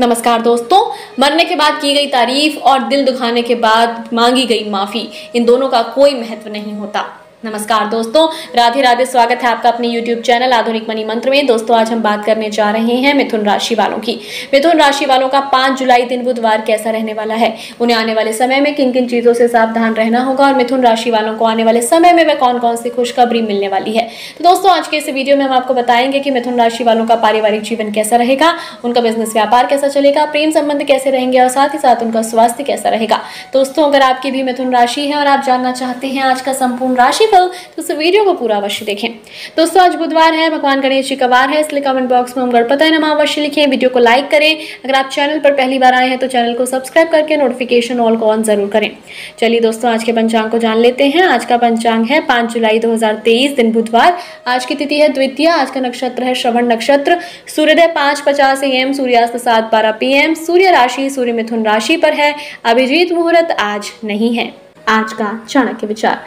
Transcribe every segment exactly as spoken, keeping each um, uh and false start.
नमस्कार दोस्तों, मरने के बाद की गई तारीफ और दिल दुखाने के बाद मांगी गई माफ़ी, इन दोनों का कोई महत्व नहीं होता। नमस्कार दोस्तों, राधे राधे। स्वागत है आपका अपने YouTube चैनल आधुनिक मनी मंत्र में। दोस्तों, आज हम बात करने जा रहे हैं मिथुन राशि वालों की। मिथुन राशि वालों का पाँच जुलाई दिन बुधवार कैसा रहने वाला है, उन्हें आने वाले समय में किन किन चीज़ों से सावधान रहना होगा और मिथुन राशि वालों को आने वाले समय में वह कौन कौन सी खुशखबरी मिलने वाली है। तो दोस्तों, आज के इस वीडियो में हम आपको बताएंगे कि मिथुन राशि वालों का पारिवारिक जीवन कैसा रहेगा, उनका बिजनेस व्यापार कैसा चलेगा, प्रेम संबंध कैसे रहेंगे और साथ ही साथ उनका स्वास्थ्य कैसा रहेगा। दोस्तों, अगर आपकी भी मिथुन राशि है और आप जानना चाहते हैं आज का संपूर्ण राशि तो इस वीडियो को पूरा अवश्य देखें। दोस्तों, आज बुधवार है, भगवान गणेश जी का वार है, इसलिए कमेंट बॉक्स में हम गणपतये नमः अवश्य लिखें, वीडियो को लाइक करें। अगर आप चैनल पर पहली बार आए हैं तो चैनल को सब्सक्राइब करके नोटिफिकेशन ऑल को ऑन जरूर करें। चलिए दोस्तों, आज के पंचांग को जान लेते हैं। आज का पंचांग है पाँच जुलाई दो हज़ार तेईस दिन बुधवार। आज की तिथि है द्वितीया। आज का नक्षत्र है श्रवण नक्षत्र। सूर्योदय पाँच पचास एम, सूर्यास्त सात बारह पी एम। सूर्य राशि सूर्य मिथुन राशि पर है। अभिजीत मुहूर्त आज नहीं है। आज का चाणक्य विचार।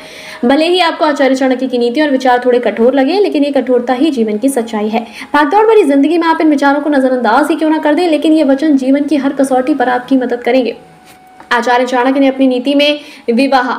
भले ही आपको आचार्य चाणक्य की नीति और विचार थोड़े कठोर लगे, लेकिन ये कठोरता ही जीवन की सच्चाई है। भागदौड़ भरी जिंदगी में आप इन विचारों को नजरअंदाज ही क्यों ना कर दें, लेकिन ये वचन जीवन की हर कसौटी पर आपकी मदद करेंगे। आचार्य चाणक्य ने अपनी नीति में विवाह,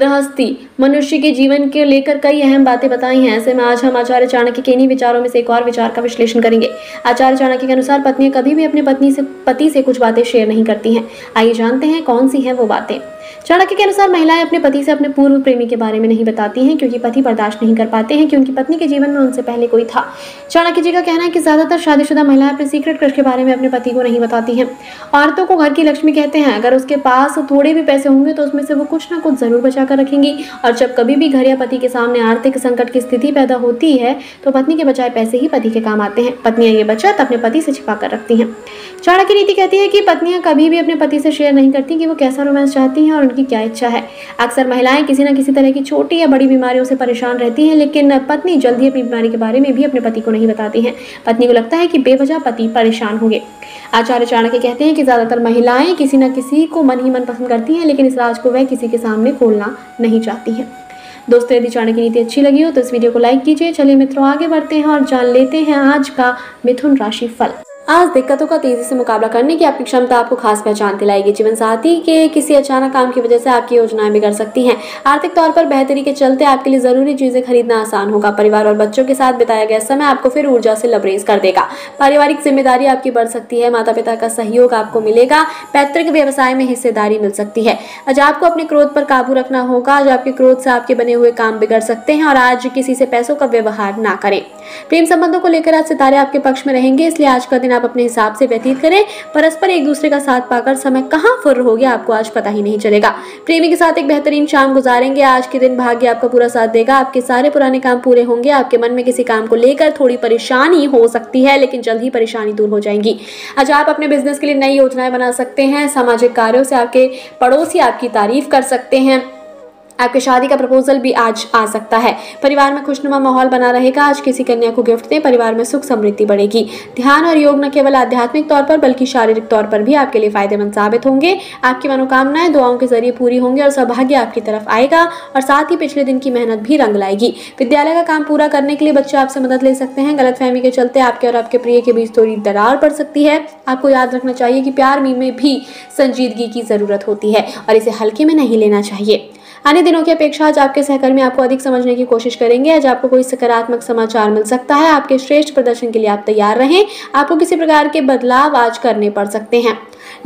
गृहस्थी, मनुष्य के जीवन के लेकर कई अहम बातें बताई हैं। ऐसे में आज हम आचार्य चाणक्य के इन्हीं विचारों में से एक और विचार का विश्लेषण करेंगे। आचार्य चाणक्य के अनुसार पत्नियां कभी भी अपने पत्नी से पति से कुछ बातें शेयर नहीं करती हैं। आइए जानते हैं कौन सी हैं वो बातें। चाणक्य के अनुसार महिलाएं अपने पति से अपने पूर्व प्रेमी के बारे में नहीं बताती हैं, क्योंकि पति बर्दाश्त नहीं कर पाते हैं कि उनकी पत्नी के जीवन में उनसे पहले कोई था। चाणक्य जी का कहना है कि ज़्यादातर शादीशुदा महिलाएं अपने सीक्रेट क्रश के बारे में अपने पति को नहीं बताती हैं। औरतों को घर की लक्ष्मी कहते हैं। अगर उसके पास थोड़े भी पैसे होंगे तो उसमें से वो कुछ ना कुछ ज़रूर बचा कर रखेंगी, और जब कभी भी घर या पति के सामने आर्थिक संकट की स्थिति पैदा होती है तो पत्नी के बचाए पैसे ही पति के काम आते हैं। पत्नियाँ ये बचत अपने पति से छिपा कर रखती हैं। चाणक्य नीति कहती है कि पत्नियाँ कभी भी अपने पति से शेयर नहीं करती कि वो कैसा रोमांस चाहती हैं और उनकी क्या इच्छा है। अक्सर महिलाएं किसी न किसी तरह की छोटी या बड़ी बीमारियों से परेशान रहती हैं, लेकिन पत्नी जल्दी अपनी बीमारी के बारे में भी अपने पति को नहीं बताती हैं। पत्नी को लगता है कि बेवजह पति परेशान होंगे। आचार्य चाणक्य कहते हैं कि ज़्यादातर महिलाएं किसी न किसी को मन ही मन पसंद करती हैं, लेकिन इस राज को वह किसी के सामने खोलना नहीं चाहती हैं। दोस्तों, यदि चाणक्य की नीति अच्छी लगी हो तो इस वीडियो को लाइक कीजिए। चलिए मित्रों, आगे बढ़ते हैं और जान लेते हैं आज का मिथुन राशि फल। आज दिक्कतों का तेजी से मुकाबला करने की आपकी क्षमता आपको खास पहचान दिलाएगी। जीवन साथी के किसी अचानक काम की वजह से आपकी योजनाएं बिगड़ सकती हैं। आर्थिक तौर पर बेहतरी के चलते आपके लिए जरूरी चीजें खरीदना आसान होगा। परिवार और बच्चों के साथ बिताया गया समय आपको फिर ऊर्जा से लबरेज कर देगा। पारिवारिक जिम्मेदारी आपकी बढ़ सकती है। माता पिता का सहयोग आपको मिलेगा। पैतृक व्यवसाय में हिस्सेदारी मिल सकती है। आज आपको अपने क्रोध पर काबू रखना होगा। आज आपके क्रोध से आपके बने हुए काम बिगड़ सकते हैं, और आज किसी से पैसों का व्यवहार ना करें। प्रेम संबंधों को लेकर आज सितारे आपके पक्ष में रहेंगे, इसलिए आज का दिन आप अपने हिसाब से व्यतीत करें। परस्पर एक दूसरे का साथ पाकर समय कहाँ फुर्र हो गया आपको आज पता ही नहीं चलेगा। प्रेमी के साथ एक बेहतरीन शाम गुजारेंगे। आज के दिन भाग्य आपका पूरा साथ देगा। आपके सारे पुराने काम पूरे होंगे। आपके मन में किसी काम को लेकर थोड़ी परेशानी हो सकती है, लेकिन जल्द ही परेशानी दूर हो जाएंगी। आज आप अपने बिजनेस के लिए नई योजनाएं बना सकते हैं। सामाजिक कार्यों से आपके पड़ोसी आपकी तारीफ कर सकते हैं। आपके शादी का प्रपोजल भी आज आ सकता है। परिवार में खुशनुमा माहौल बना रहेगा। आज किसी कन्या को गिफ्ट दें। परिवार में सुख समृद्धि बढ़ेगी। ध्यान और योग न केवल आध्यात्मिक तौर पर बल्कि शारीरिक तौर पर भी आपके लिए फायदेमंद साबित होंगे। आपकी मनोकामनाएं दुआओं के जरिए पूरी होंगी और सौभाग्य आपकी तरफ आएगा, और साथ ही पिछले दिन की मेहनत भी रंग लाएगी। विद्यालय का काम पूरा करने के लिए बच्चे आपसे मदद ले सकते हैं। गलतफहमी के चलते आपके और आपके प्रिय के बीच थोड़ी दरार पड़ सकती है। आपको याद रखना चाहिए कि प्यार में भी संजीदगी की जरूरत होती है और इसे हल्के में नहीं लेना चाहिए। आने दिनों की अपेक्षा आज आपके सहकर्मी आपको अधिक समझने की कोशिश करेंगे। आज आपको कोई सकारात्मक समाचार मिल सकता है। आपके श्रेष्ठ प्रदर्शन के लिए आप तैयार रहें। आपको किसी प्रकार के बदलाव आज करने पड़ सकते हैं,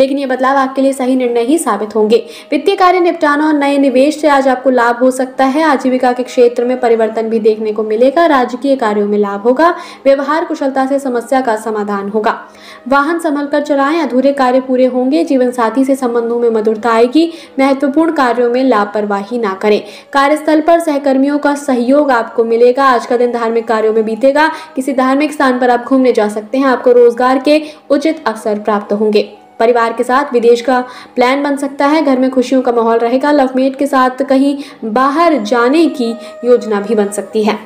लेकिन ये बदलाव आपके लिए सही निर्णय ही साबित होंगे। वित्तीय कार्य निपटाना और नए निवेश से आज आपको लाभ हो सकता है। आजीविका के क्षेत्र में परिवर्तन भी देखने को मिलेगा। राजकीय कार्यों में लाभ होगा। व्यवहार कुशलता से समस्या का समाधान होगा। वाहन संभल कर चलाएं। अधूरे कार्य पूरे होंगे। जीवन साथी से संबंधों में मधुरता आएगी। महत्वपूर्ण कार्यों में लापरवाही ना करें। कार्यस्थल पर सहकर्मियों का सहयोग आपको मिलेगा। आज का दिन धार्मिक कार्यों में बीतेगा। किसी धार्मिक स्थान पर आप घूमने जा सकते हैं। आपको रोजगार के उचित अवसर प्राप्त होंगे। परिवार के साथ विदेश का प्लान बन सकता है। घर में खुशियों का माहौल रहेगा। लवमेट के साथ कहीं बाहर जाने की योजना भी बन सकती है।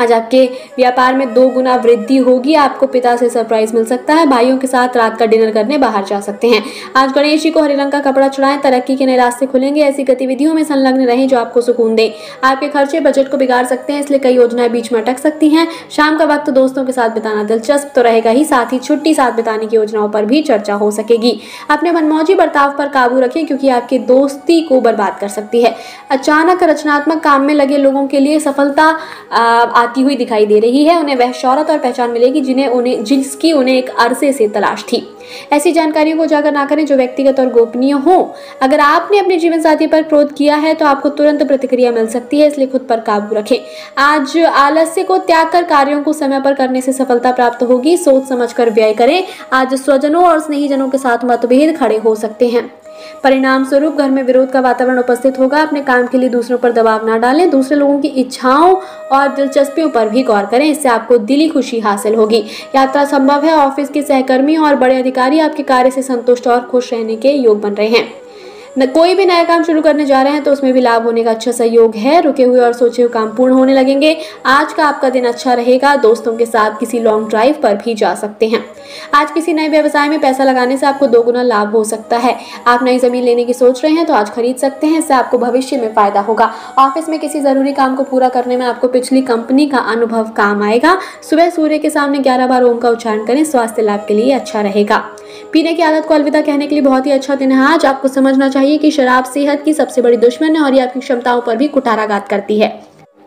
आज आपके व्यापार में दो गुना वृद्धि होगी। आपको पिता से सरप्राइज मिल सकता है। भाइयों के साथ रात का डिनर करने बाहर जा सकते हैं। आज गणेश जी को हरे रंग का कपड़ा चढ़ाएं। तरक्की के नए रास्ते खुलेंगे। ऐसी गतिविधियों में संलग्न रहें जो आपको सुकून दें। आपके खर्चे बजट को बिगाड़ सकते हैं, इसलिए कई योजनाएं बीच में अटक सकती हैं। शाम का वक्त दोस्तों के साथ बिताना दिलचस्प तो रहेगा ही, साथ ही छुट्टी साथ बिताने की योजनाओं पर भी चर्चा हो सकेगी। अपने मनमौजी बर्ताव पर काबू रखें, क्योंकि आपकी दोस्ती को बर्बाद कर सकती है। अचानक रचनात्मक काम में लगे लोगों के लिए सफलता आती हुई दिखाई दे रही है। उन्हें वह शौहरत और पहचान मिलेगी जिन्हें उन्हें जिसकी उन्हें एक अरसे से तलाश थी। ऐसी जानकारियों को उजागर ना करें जो व्यक्तिगत और गोपनीय हो। अगर आपने अपने जीवन साथी पर क्रोध किया है तो आपको तुरंत प्रतिक्रिया मिल सकती है, इसलिए खुद पर काबू रखें। आज आलस्य को त्याग कर कार्यों को समय पर करने से सफलता प्राप्त होगी। सोच समझकर व्यय करें। आज स्वजनों और स्नेहीजनों के साथ मतभेद खड़े हो सकते हैं। परिणाम स्वरूप घर में विरोध का वातावरण उपस्थित होगा। अपने काम के लिए दूसरों पर दबाव ना डालें। दूसरे लोगों की इच्छाओं और दिलचस्पियों पर भी गौर करें, इससे आपको दिली खुशी हासिल होगी। यात्रा संभव है। ऑफिस के सहकर्मी और बड़े अधिकारी आपके कार्य से संतुष्ट और खुश रहने के योग बन रहे हैं। न कोई भी नया काम शुरू करने जा रहे हैं तो उसमें भी लाभ होने का अच्छा सहयोग है। रुके हुए और सोचे हुए काम पूर्ण होने लगेंगे। आज का आपका दिन अच्छा रहेगा। दोस्तों के साथ किसी लॉन्ग ड्राइव पर भी जा सकते हैं। आज किसी नए व्यवसाय में पैसा लगाने से आपको दोगुना लाभ हो सकता है। आप नई जमीन लेने की सोच रहे हैं तो आज खरीद सकते हैं, इससे आपको भविष्य में फायदा होगा। ऑफिस में किसी जरूरी काम को पूरा करने में आपको पिछली कंपनी का अनुभव काम आएगा। सुबह सूर्य के सामने ग्यारह बार ओम का उच्चारण करें। स्वास्थ्य लाभ के लिए अच्छा रहेगा। पीने की आदत को अलविदा कहने के लिए बहुत ही अच्छा दिन है। आज आपको समझना चाहिए कि शराब सेहत की सबसे बड़ी दुश्मन है और ये आपकी क्षमताओं पर भी कुठाराघात करती है।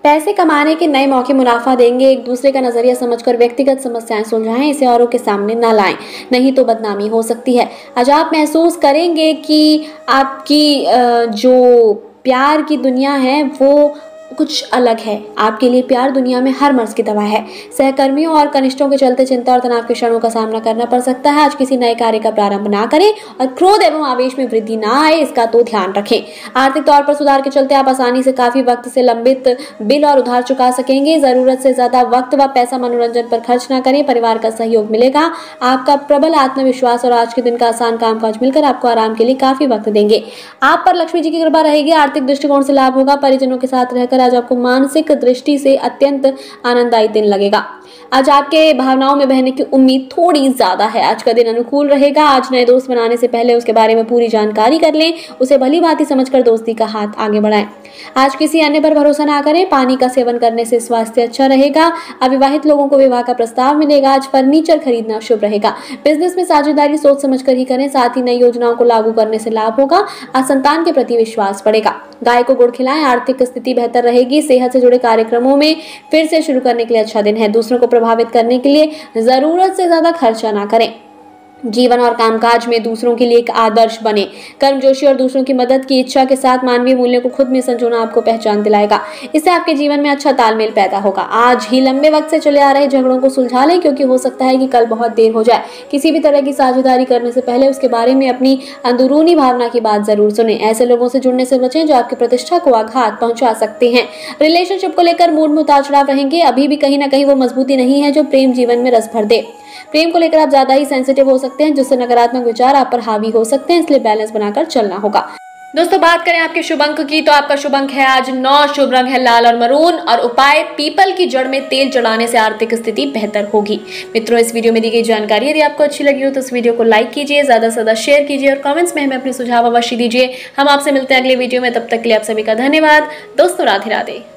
पैसे कमाने के नए मौके मुनाफा देंगे। एक दूसरे का नजरिया समझकर व्यक्तिगत समस्याएं सुलझाएं, इसे औरों के सामने ना लाएं, नहीं तो बदनामी हो सकती है। आज आप महसूस करेंगे कि आपकी जो प्यार की दुनिया है वो कुछ अलग है। आपके लिए प्यार दुनिया में हर मर्ज की दवा है। सहकर्मियों और कनिष्ठों के चलते चिंता और तनाव के क्षणों का सामना करना पड़ सकता है। आज किसी नए कार्य का प्रारंभ ना करें और क्रोध एवं आवेश में वृद्धि ना आए, इसका तो ध्यान रखें। आर्थिक तौर पर सुधार के चलते आप आसानी से काफी वक्त से लंबित बिल और उधार चुका सकेंगे। जरूरत से ज्यादा वक्त व पैसा मनोरंजन पर खर्च ना करें। परिवार का सहयोग मिलेगा। आपका प्रबल आत्मविश्वास और आज के दिन का आसान कामकाज मिलकर आपको आराम के लिए काफी वक्त देंगे। आप पर लक्ष्मी जी की कृपा रहेगी। आर्थिक दृष्टिकोण से लाभ होगा। परिजनों के साथ रहकर आज आपको मानसिक दृष्टि से अत्यंत आनंददायी दिन लगेगा। आज आपके भावनाओं में बहने की उम्मीद थोड़ी ज्यादा है। आज का दिन अनुकूल रहेगा। आज नए दोस्त बनाने से पहले उसके बारे में पूरी जानकारी कर लें। उसे भली भांति समझकर दोस्ती का हाथ आगे बढ़ाएं। आज किसी अन्य पर भरोसा ना करें। पानी का सेवन करने से स्वास्थ्य अच्छा रहेगा। अविवाहित लोगों को विवाह का प्रस्ताव मिलेगा। आज फर्नीचर खरीदना शुभ रहेगा। बिजनेस में साझेदारी सोच समझकर ही करें। साथ ही नई योजनाओं को लागू करने से लाभ होगा। आज संतान के प्रति विश्वास बढ़ेगा। गाय को गुड़ खिलाएं। आर्थिक स्थिति बेहतर रहेगी। सेहत से जुड़े कार्यक्रमों में फिर से शुरू करने के लिए अच्छा दिन है। दूसरों को प्रभावित करने के लिए जरूरत से ज्यादा खर्चा ना करें। जीवन और कामकाज में दूसरों के लिए एक आदर्श बने। कर्मजोशी और दूसरों की मदद की इच्छा के साथ मानवीय मूल्यों को खुद में संजोना आपको पहचान दिलाएगा। इससे आपके जीवन में अच्छा तालमेल पैदा होगा। आज ही लंबे वक्त से चले आ रहे झगड़ों को सुलझा लें, क्योंकि हो सकता है कि कल बहुत देर हो जाए। किसी भी तरह की साझेदारी करने से पहले उसके बारे में अपनी अंदरूनी भावना की बात जरूर सुने। ऐसे लोगों से जुड़ने से बचें जो आपकी प्रतिष्ठा को आघात पहुंचा सकते हैं। रिलेशनशिप को लेकर मूड में उतार चढ़ाव रहेंगे। अभी भी कहीं ना कहीं वो मजबूती नहीं है जो प्रेम जीवन में रस भर दे। प्रेम को लेकर आप ज्यादा ही सेंसिटिव हो सकते हैं, जिससे नकारात्मक विचार आप पर हावी हो सकते हैं, इसलिए बैलेंस बनाकर चलना होगा। दोस्तों बात करें आपके शुभ अंक की तो आपका शुभ अंक है आज नौ। शुभ रंग है लाल और मरून। और उपाय पीपल की जड़ में तेल चढ़ाने से आर्थिक स्थिति बेहतर होगी। मित्रों इस वीडियो में दी गई जानकारी यदि आपको अच्छी लगी हो तो इस वीडियो को लाइक कीजिए, ज्यादा से ज्यादा शेयर कीजिए और कमेंट्स में हमें अपने सुझाव अवश्य दीजिए। हम आपसे मिलते हैं अगले वीडियो में। तब तक के लिए आप सभी का धन्यवाद। दोस्तों राधे राधे।